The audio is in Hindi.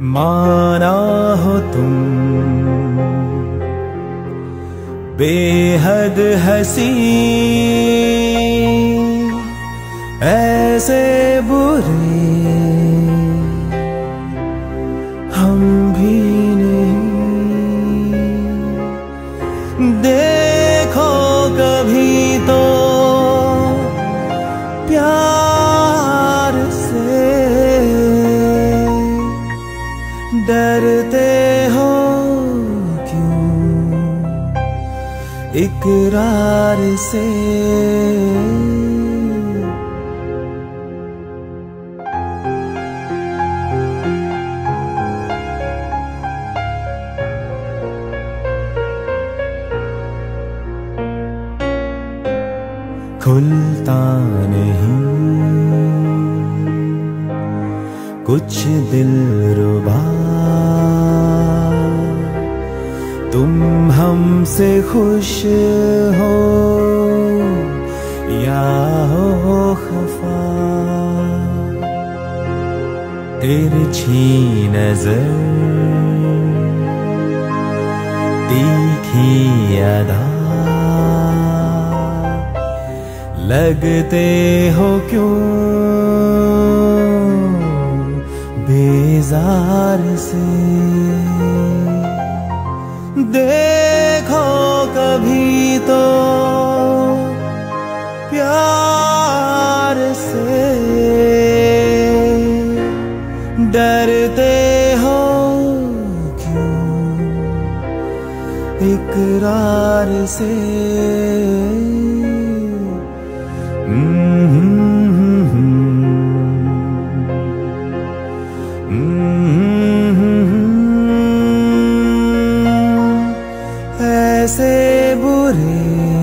माना हो तुम बेहद हसी ऐसे बुरे हम भी नहीं। देखो कभी तो प्यार से डरते हो क्यों इकरार से। खुलता नहीं कुछ दिलरुबा तुम हमसे खुश हो या हो खफा। तिरछी नजर तीखी अदा लगते हो क्यों बेजार से। देखो कभी तो प्यार से डरते हो क्यों इकरार से। ऐसे बुरे